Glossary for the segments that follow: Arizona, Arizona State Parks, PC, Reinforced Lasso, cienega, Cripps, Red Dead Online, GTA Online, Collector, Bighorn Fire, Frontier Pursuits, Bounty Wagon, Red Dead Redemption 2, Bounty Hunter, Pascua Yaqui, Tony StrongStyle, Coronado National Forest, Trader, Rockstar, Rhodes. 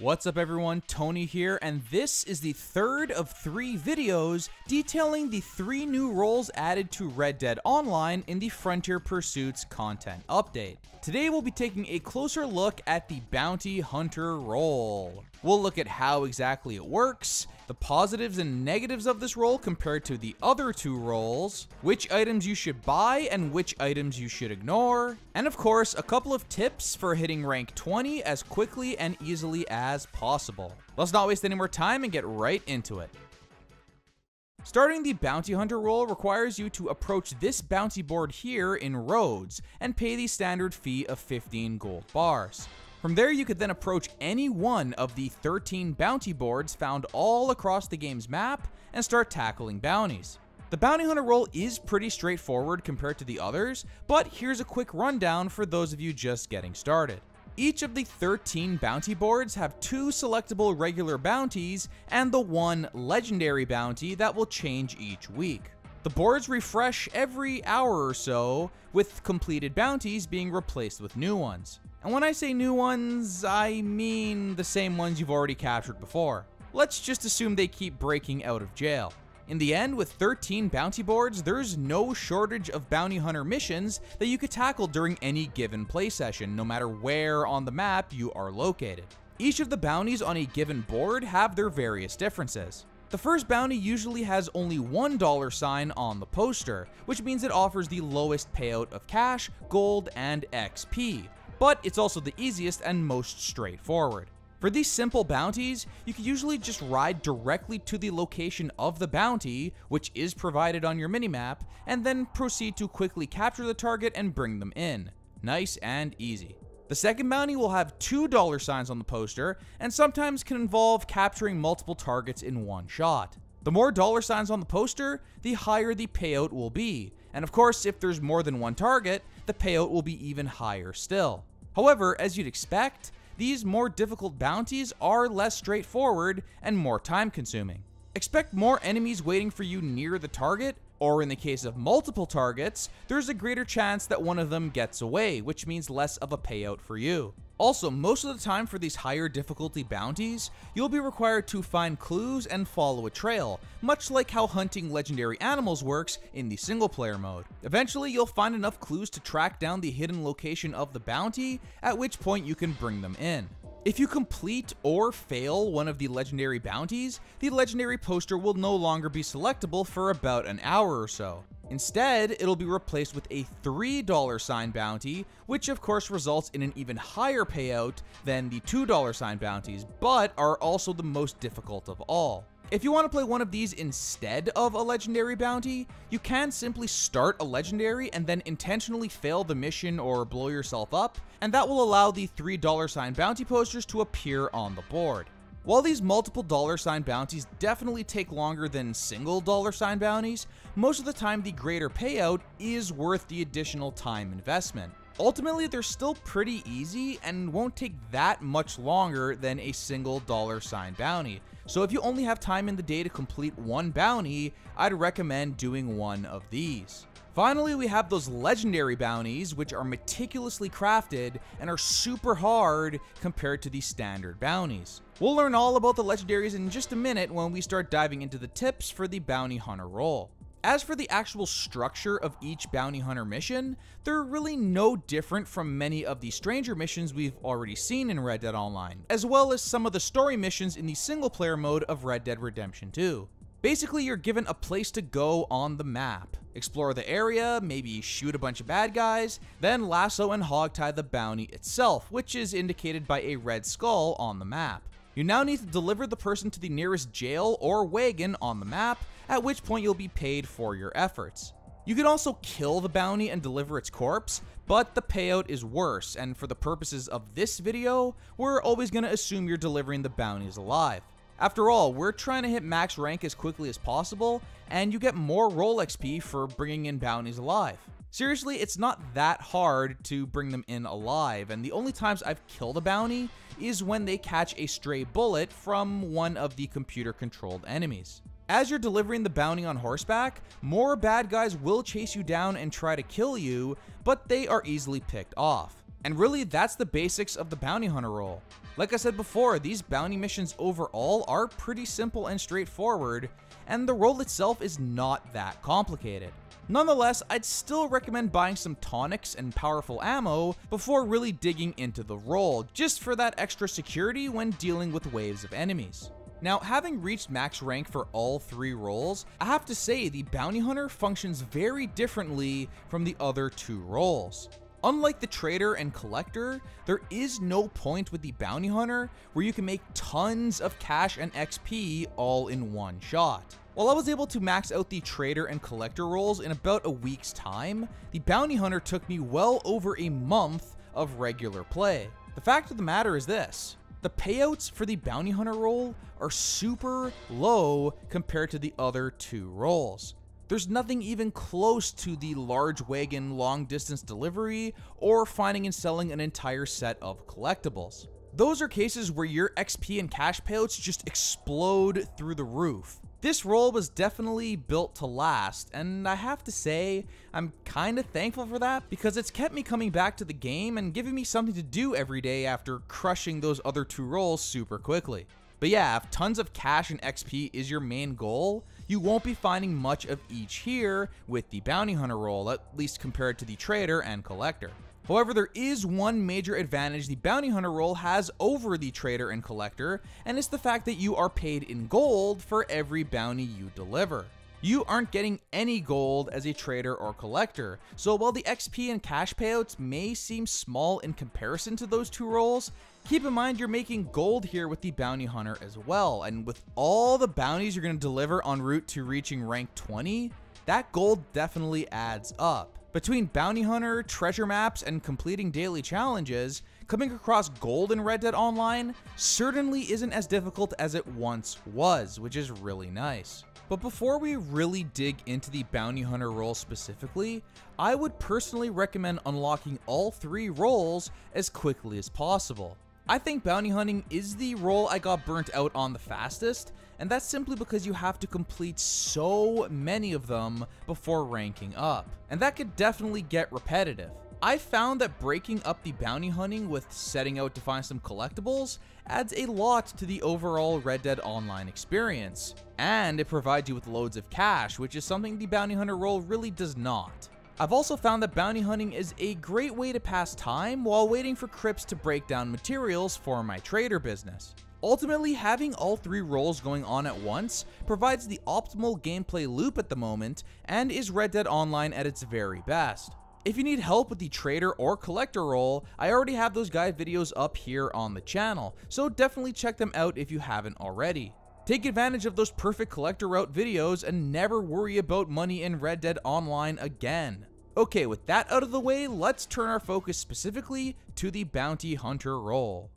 What's up everyone, Tony here, and this is the third of three videos detailing the three new roles added to Red Dead Online in the Frontier Pursuits content update. Today we'll be taking a closer look at the Bounty Hunter role. We'll look at how exactly it works, the positives and negatives of this role compared to the other two roles, which items you should buy and which items you should ignore, and of course, a couple of tips for hitting rank 20 as quickly and easily as possible. Let's not waste any more time and get right into it. Starting the Bounty Hunter role requires you to approach this bounty board here in Rhodes and pay the standard fee of 15 gold bars. From there, you could then approach any one of the 13 bounty boards found all across the game's map and start tackling bounties. The Bounty Hunter role is pretty straightforward compared to the others, but here's a quick rundown for those of you just getting started. Each of the 13 bounty boards have two selectable regular bounties and the one legendary bounty that will change each week. The boards refresh every hour or so, with completed bounties being replaced with new ones. And when I say new ones, I mean the same ones you've already captured before. Let's just assume they keep breaking out of jail. In the end, with 13 bounty boards, there's no shortage of bounty hunter missions that you could tackle during any given play session, no matter where on the map you are located. Each of the bounties on a given board have their various differences. The first bounty usually has only $1 sign on the poster, which means it offers the lowest payout of cash, gold, and XP. But it's also the easiest and most straightforward. For these simple bounties, you can usually just ride directly to the location of the bounty, which is provided on your minimap, and then proceed to quickly capture the target and bring them in. Nice and easy. The second bounty will have $2 signs on the poster, and sometimes can involve capturing multiple targets in one shot. The more $signs on the poster, the higher the payout will be, and of course, if there's more than one target, the payout will be even higher still. However, as you'd expect, these more difficult bounties are less straightforward and more time-consuming. Expect more enemies waiting for you near the target, or in the case of multiple targets, there's a greater chance that one of them gets away, which means less of a payout for you. Also, most of the time for these higher difficulty bounties, you'll be required to find clues and follow a trail, much like how hunting legendary animals works in the single player mode. Eventually, you'll find enough clues to track down the hidden location of the bounty, at which point you can bring them in. If you complete or fail one of the legendary bounties, the legendary poster will no longer be selectable for about an hour or so. Instead, it'll be replaced with a $3 sign bounty, which of course results in an even higher payout than the $2 sign bounties, but are also the most difficult of all. If you want to play one of these instead of a legendary bounty, you can simply start a legendary and then intentionally fail the mission or blow yourself up, and that will allow the $3 sign bounty posters to appear on the board. While these multiple $sign bounties definitely take longer than single $sign bounties, most of the time the greater payout is worth the additional time investment. Ultimately, they're still pretty easy and won't take that much longer than a single $sign bounty. So if you only have time in the day to complete one bounty, I'd recommend doing one of these. Finally, we have those legendary bounties, which are meticulously crafted and are super hard compared to the standard bounties. We'll learn all about the legendaries in just a minute when we start diving into the tips for the Bounty Hunter role. As for the actual structure of each Bounty Hunter mission, they're really no different from many of the stranger missions we've already seen in Red Dead Online, as well as some of the story missions in the single player mode of Red Dead Redemption 2. Basically, you're given a place to go on the map, explore the area, maybe shoot a bunch of bad guys, then lasso and hogtie the bounty itself, which is indicated by a red skull on the map. You now need to deliver the person to the nearest jail or wagon on the map, at which point you'll be paid for your efforts. You can also kill the bounty and deliver its corpse, but the payout is worse, and for the purposes of this video, we're always going to assume you're delivering the bounties alive. After all, we're trying to hit max rank as quickly as possible, and you get more roll XP for bringing in bounties alive. Seriously, it's not that hard to bring them in alive, and the only times I've killed a bounty is when they catch a stray bullet from one of the computer-controlled enemies. As you're delivering the bounty on horseback, more bad guys will chase you down and try to kill you, but they are easily picked off. And really, that's the basics of the bounty hunter role. Like I said before, these bounty missions overall are pretty simple and straightforward, and the role itself is not that complicated. Nonetheless, I'd still recommend buying some tonics and powerful ammo before really digging into the role, just for that extra security when dealing with waves of enemies. Now, having reached max rank for all three roles, I have to say the bounty hunter functions very differently from the other two roles. Unlike the trader and collector, there is no point with the bounty hunter where you can make tons of cash and XP all in one shot. While I was able to max out the trader and collector roles in about a week's time, the bounty hunter took me well over a month of regular play. The fact of the matter is this: the payouts for the bounty hunter role are super low compared to the other two roles. There's nothing even close to the large wagon long distance delivery or finding and selling an entire set of collectibles. Those are cases where your XP and cash payouts just explode through the roof. This role was definitely built to last, and I have to say I'm kinda thankful for that because it's kept me coming back to the game and giving me something to do every day after crushing those other two roles super quickly. But yeah, if tons of cash and XP is your main goal, you won't be finding much of each here with the bounty hunter role, at least compared to the trader and collector. However, there is one major advantage the bounty hunter role has over the trader and collector, and it's the fact that you are paid in gold for every bounty you deliver. You aren't getting any gold as a trader or collector, so while the XP and cash payouts may seem small in comparison to those two roles, keep in mind you're making gold here with the bounty hunter as well, and with all the bounties you're going to deliver en route to reaching rank 20, that gold definitely adds up. Between bounty hunter, treasure maps, and completing daily challenges, coming across gold in Red Dead Online certainly isn't as difficult as it once was, which is really nice. But before we really dig into the bounty hunter role specifically, I would personally recommend unlocking all three roles as quickly as possible. I think bounty hunting is the role I got burnt out on the fastest, and that's simply because you have to complete so many of them before ranking up, and that could definitely get repetitive. I found that breaking up the bounty hunting with setting out to find some collectibles adds a lot to the overall Red Dead Online experience, and it provides you with loads of cash, which is something the bounty hunter role really does not. I've also found that bounty hunting is a great way to pass time while waiting for Cripps to break down materials for my trader business. Ultimately, having all three roles going on at once provides the optimal gameplay loop at the moment and is Red Dead Online at its very best. If you need help with the trader or collector role, I already have those guide videos up here on the channel, so definitely check them out if you haven't already. Take advantage of those perfect collector route videos and never worry about money in Red Dead Online again. Okay, with that out of the way, let's turn our focus specifically to the bounty hunter role.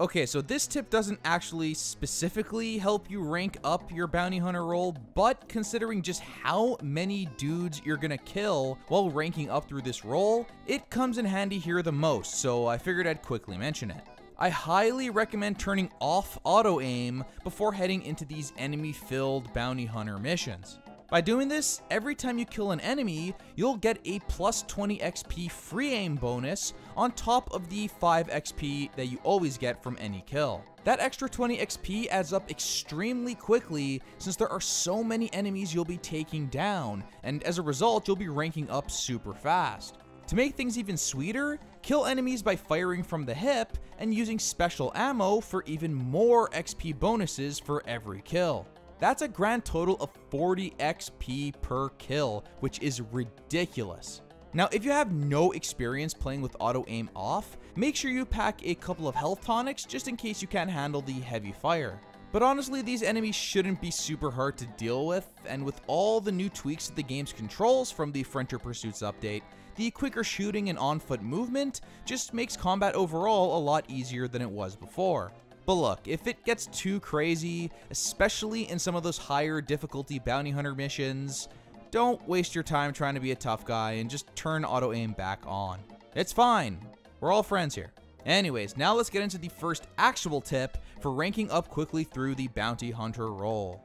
Okay, so this tip doesn't actually specifically help you rank up your bounty hunter role, but considering just how many dudes you're gonna kill while ranking up through this role, it comes in handy here the most, so I figured I'd quickly mention it. I highly recommend turning off auto aim before heading into these enemy-filled bounty hunter missions. By doing this, every time you kill an enemy, you'll get a plus 20 XP free aim bonus on top of the 5 XP that you always get from any kill. That extra 20 XP adds up extremely quickly since there are so many enemies you'll be taking down, and as a result, you'll be ranking up super fast. To make things even sweeter, kill enemies by firing from the hip and using special ammo for even more XP bonuses for every kill. That's a grand total of 40 XP per kill, which is ridiculous. Now, if you have no experience playing with auto aim off, make sure you pack a couple of health tonics just in case you can't handle the heavy fire. But honestly, these enemies shouldn't be super hard to deal with, and with all the new tweaks to the game's controls from the Frontier Pursuits update, the quicker shooting and on-foot movement just makes combat overall a lot easier than it was before. But look, if it gets too crazy, especially in some of those higher difficulty bounty hunter missions, don't waste your time trying to be a tough guy and just turn auto aim back on. It's fine, we're all friends here. Anyways, now let's get into the first actual tip for ranking up quickly through the bounty hunter role.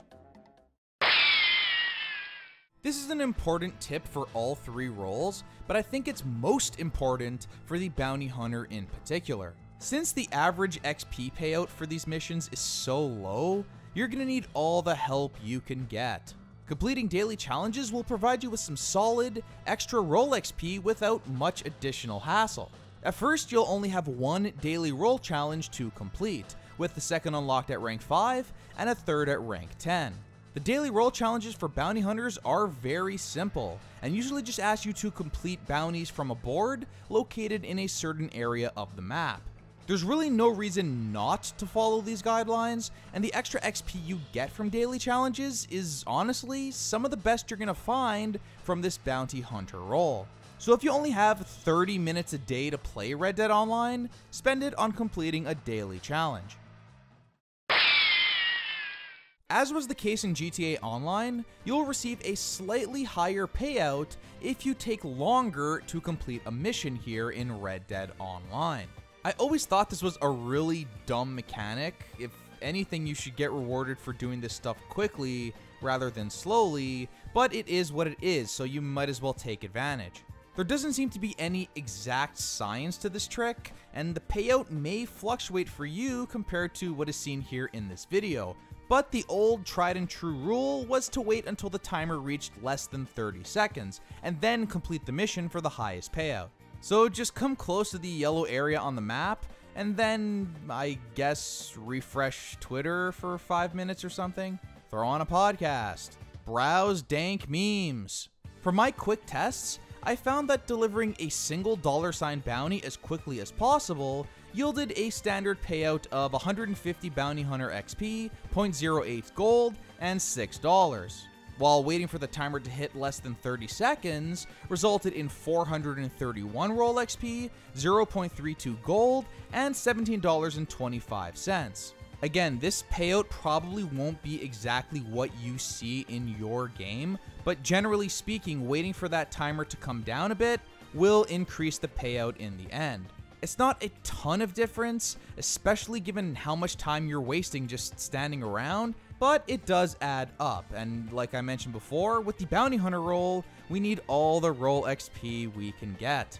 This is an important tip for all three roles, but I think it's most important for the Bounty Hunter in particular. Since the average XP payout for these missions is so low, you're gonna need all the help you can get. Completing daily challenges will provide you with some solid, extra role XP without much additional hassle. At first, you'll only have one daily role challenge to complete, with the second unlocked at rank 5 and a third at rank 10. The daily role challenges for bounty hunters are very simple and usually just ask you to complete bounties from a board located in a certain area of the map. There's really no reason not to follow these guidelines, and the extra XP you get from daily challenges is honestly some of the best you're gonna find from this bounty hunter role. So if you only have 30 minutes a day to play Red Dead Online, spend it on completing a daily challenge. As was the case in GTA Online, you'll receive a slightly higher payout if you take longer to complete a mission here in Red Dead Online. I always thought this was a really dumb mechanic. If anything, you should get rewarded for doing this stuff quickly rather than slowly, but it is what it is, so you might as well take advantage. There doesn't seem to be any exact science to this trick, and the payout may fluctuate for you compared to what is seen here in this video. But the old tried and true rule was to wait until the timer reached less than 30 seconds, and then complete the mission for the highest payout. So just come close to the yellow area on the map, and then, I guess, refresh Twitter for 5 minutes or something. Throw on a podcast. Browse dank memes. For my quick tests, I found that delivering a single $1 bounty as quickly as possible yielded a standard payout of 150 Bounty Hunter XP, 0.08 gold, and $6, while waiting for the timer to hit less than 30 seconds resulted in 431 roll XP, 0.32 gold, and $17.25. Again, this payout probably won't be exactly what you see in your game, but generally speaking, waiting for that timer to come down a bit will increase the payout in the end. It's not a ton of difference, especially given how much time you're wasting just standing around, but it does add up, and like I mentioned before, with the bounty hunter role, we need all the roll XP we can get.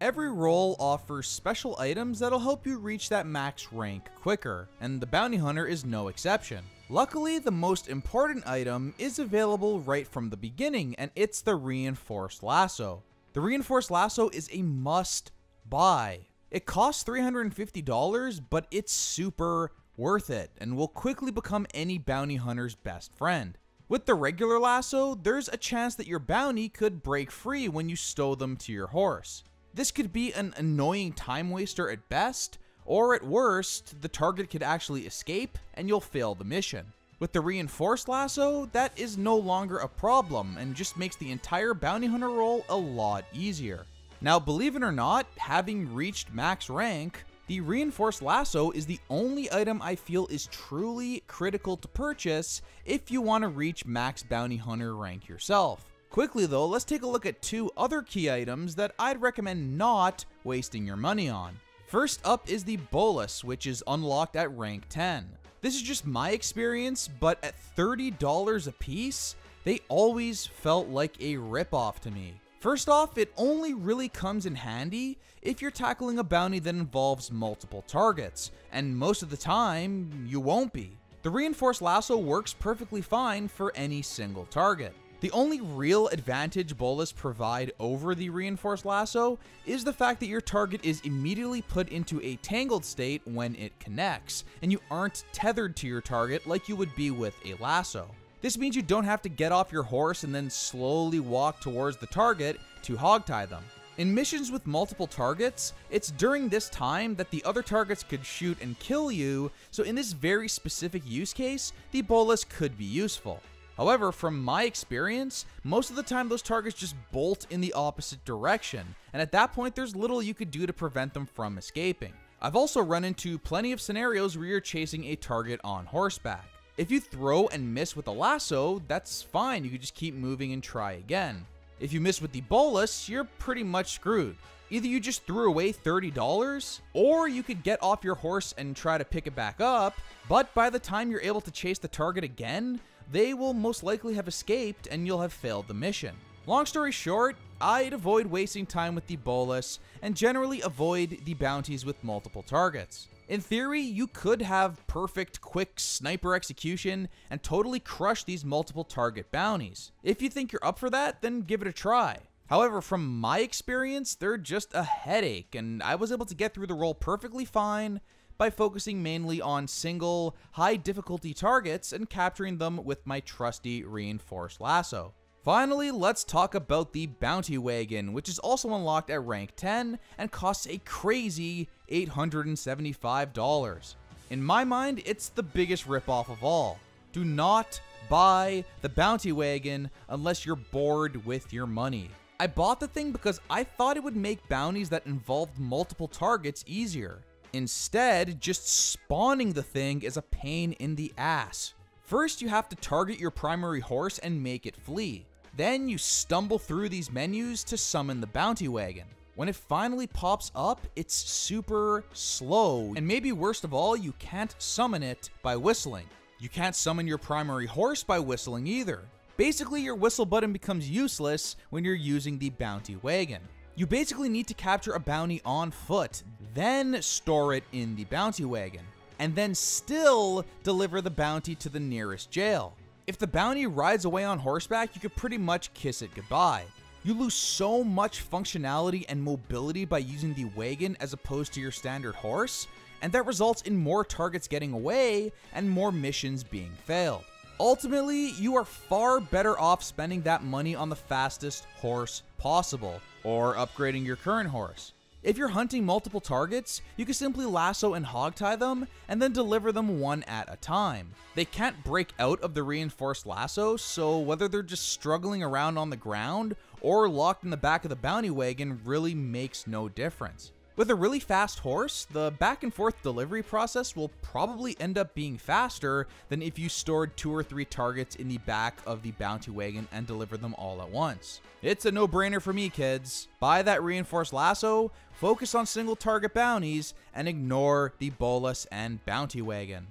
Every role offers special items that'll help you reach that max rank quicker, and the bounty hunter is no exception. Luckily, the most important item is available right from the beginning, and it's the Reinforced Lasso. The Reinforced Lasso is a must-buy. It costs $350, but it's super worth it and will quickly become any bounty hunter's best friend. With the regular lasso, there's a chance that your bounty could break free when you stow them to your horse. This could be an annoying time waster at best, or at worst, the target could actually escape and you'll fail the mission. With the Reinforced Lasso, that is no longer a problem and just makes the entire bounty hunter role a lot easier. Now, believe it or not, having reached max rank, the Reinforced Lasso is the only item I feel is truly critical to purchase if you want to reach max bounty hunter rank yourself. Quickly though, let's take a look at two other key items that I'd recommend not wasting your money on. First up is the Bolus, which is unlocked at rank 10. This is just my experience, but at $30 a piece, they always felt like a ripoff to me. First off, it only really comes in handy if you're tackling a bounty that involves multiple targets, and most of the time, you won't be. The Reinforced Lasso works perfectly fine for any single target. The only real advantage Bolus provide over the Reinforced Lasso is the fact that your target is immediately put into a tangled state when it connects, and you aren't tethered to your target like you would be with a lasso. This means you don't have to get off your horse and then slowly walk towards the target to hogtie them. In missions with multiple targets, it's during this time that the other targets could shoot and kill you, so in this very specific use case, the Bolus could be useful. However, from my experience, most of the time those targets just bolt in the opposite direction, and at that point there's little you could do to prevent them from escaping. I've also run into plenty of scenarios where you're chasing a target on horseback. If you throw and miss with a lasso, that's fine, you can just keep moving and try again. If you miss with the Bolus, you're pretty much screwed. Either you just threw away $30, or you could get off your horse and try to pick it back up, but by the time you're able to chase the target again, they will most likely have escaped and you'll have failed the mission. Long story short, I'd avoid wasting time with the bolus and generally avoid the bounties with multiple targets. In theory, you could have perfect, quick sniper execution and totally crush these multiple target bounties. If you think you're up for that, then give it a try. However, from my experience, they're just a headache, and I was able to get through the role perfectly fine by focusing mainly on single, high difficulty targets and capturing them with my trusty Reinforced Lasso. Finally, let's talk about the Bounty Wagon, which is also unlocked at rank 10 and costs a crazy $875. In my mind, it's the biggest ripoff of all. Do not buy the Bounty Wagon unless you're bored with your money. I bought the thing because I thought it would make bounties that involved multiple targets easier. Instead, just spawning the thing is a pain in the ass. First, you have to target your primary horse and make it flee. Then you stumble through these menus to summon the Bounty Wagon. When it finally pops up, it's super slow, and maybe worst of all, you can't summon it by whistling. You can't summon your primary horse by whistling either. Basically, your whistle button becomes useless when you're using the Bounty Wagon. You basically need to capture a bounty on foot, then store it in the Bounty Wagon, and then still deliver the bounty to the nearest jail. If the bounty rides away on horseback, you could pretty much kiss it goodbye. You lose so much functionality and mobility by using the wagon as opposed to your standard horse, and that results in more targets getting away and more missions being failed. Ultimately, you are far better off spending that money on the fastest horse possible, or upgrading your current horse. If you're hunting multiple targets, you can simply lasso and hogtie them, and then deliver them one at a time. They can't break out of the Reinforced Lasso, so whether they're just struggling around on the ground or locked in the back of the Bounty Wagon really makes no difference. With a really fast horse, the back and forth delivery process will probably end up being faster than if you stored 2 or 3 targets in the back of the Bounty Wagon and delivered them all at once. It's a no-brainer for me, kids. Buy that Reinforced Lasso, focus on single target bounties, and ignore the bolus and Bounty Wagon.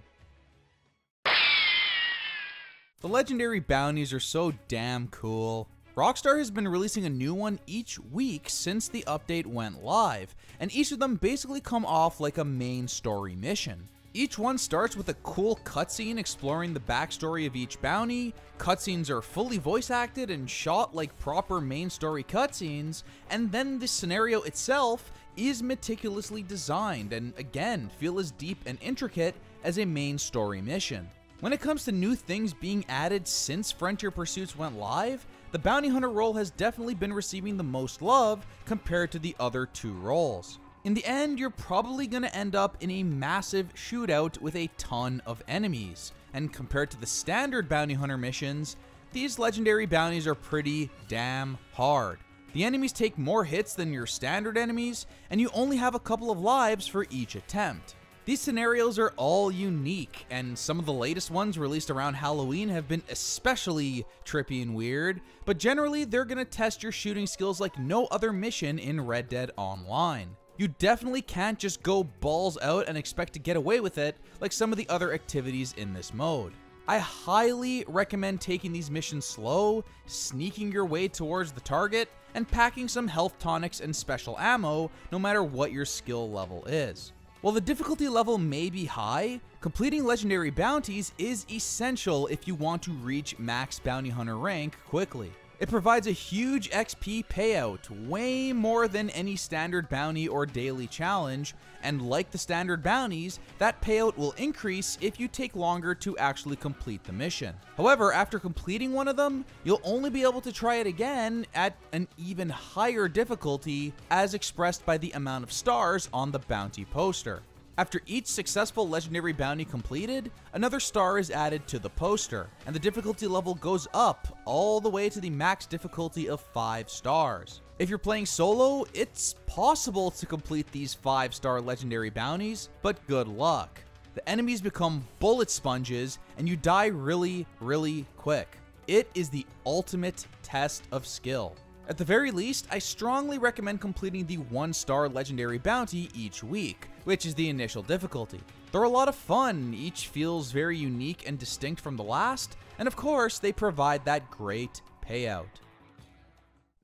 The legendary bounties are so damn cool. Rockstar has been releasing a new one each week since the update went live, and each of them basically come off like a main story mission. Each one starts with a cool cutscene exploring the backstory of each bounty. Cutscenes are fully voice acted and shot like proper main story cutscenes, and then the scenario itself is meticulously designed and again feel as deep and intricate as a main story mission. When it comes to new things being added since Frontier Pursuits went live, the Bounty Hunter role has definitely been receiving the most love compared to the other 2 roles. In the end, you're probably going to end up in a massive shootout with a ton of enemies, and compared to the standard Bounty Hunter missions, these legendary bounties are pretty damn hard. The enemies take more hits than your standard enemies, and you only have a couple of lives for each attempt. These scenarios are all unique, and some of the latest ones released around Halloween have been especially trippy and weird, but generally they're going to test your shooting skills like no other mission in Red Dead Online. You definitely can't just go balls out and expect to get away with it like some of the other activities in this mode. I highly recommend taking these missions slow, sneaking your way towards the target, and packing some health tonics and special ammo no matter what your skill level is. While the difficulty level may be high, completing legendary bounties is essential if you want to reach max Bounty Hunter rank quickly. It provides a huge XP payout, way more than any standard bounty or daily challenge, and like the standard bounties, that payout will increase if you take longer to actually complete the mission. However, after completing one of them, you'll only be able to try it again at an even higher difficulty, as expressed by the amount of stars on the bounty poster. After each successful legendary bounty completed, another star is added to the poster, and the difficulty level goes up all the way to the max difficulty of 5 stars. If you're playing solo, it's possible to complete these 5-star legendary bounties, but good luck. The enemies become bullet sponges, and you die really, really quick. It is the ultimate test of skill. At the very least, I strongly recommend completing the 1-star legendary bounty each week, which is the initial difficulty. They're a lot of fun, each feels very unique and distinct from the last, and of course, they provide that great payout.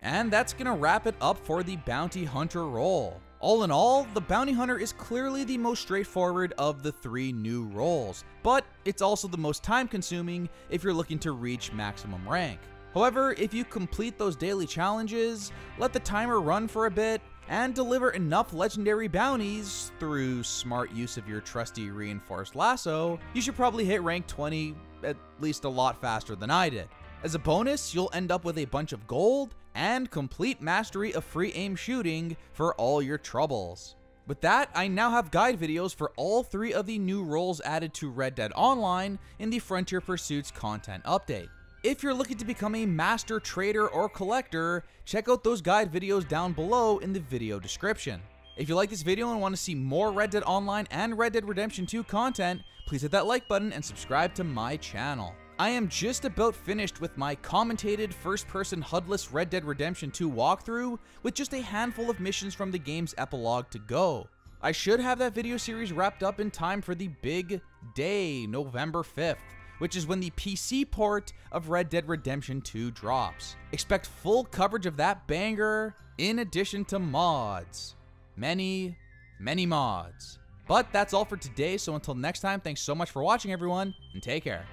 And that's gonna wrap it up for the Bounty Hunter role. All in all, the Bounty Hunter is clearly the most straightforward of the three new roles, but it's also the most time-consuming if you're looking to reach maximum rank. However, if you complete those daily challenges, let the timer run for a bit, and deliver enough legendary bounties through smart use of your trusty Reinforced Lasso, you should probably hit rank 20 at least a lot faster than I did. As a bonus, you'll end up with a bunch of gold and complete mastery of free aim shooting for all your troubles. With that, I now have guide videos for all three of the new roles added to Red Dead Online in the Frontier Pursuits content update. If you're looking to become a master trader or collector, check out those guide videos down below in the video description. If you like this video and want to see more Red Dead Online and Red Dead Redemption 2 content, please hit that like button and subscribe to my channel. I am just about finished with my commentated first-person HUD-less Red Dead Redemption 2 walkthrough with just a handful of missions from the game's epilogue to go. I should have that video series wrapped up in time for the big day, November 5th, which is when the PC port of Red Dead Redemption 2 drops. Expect full coverage of that banger in addition to mods. Many, many mods. But that's all for today, so until next time, thanks so much for watching everyone, and take care.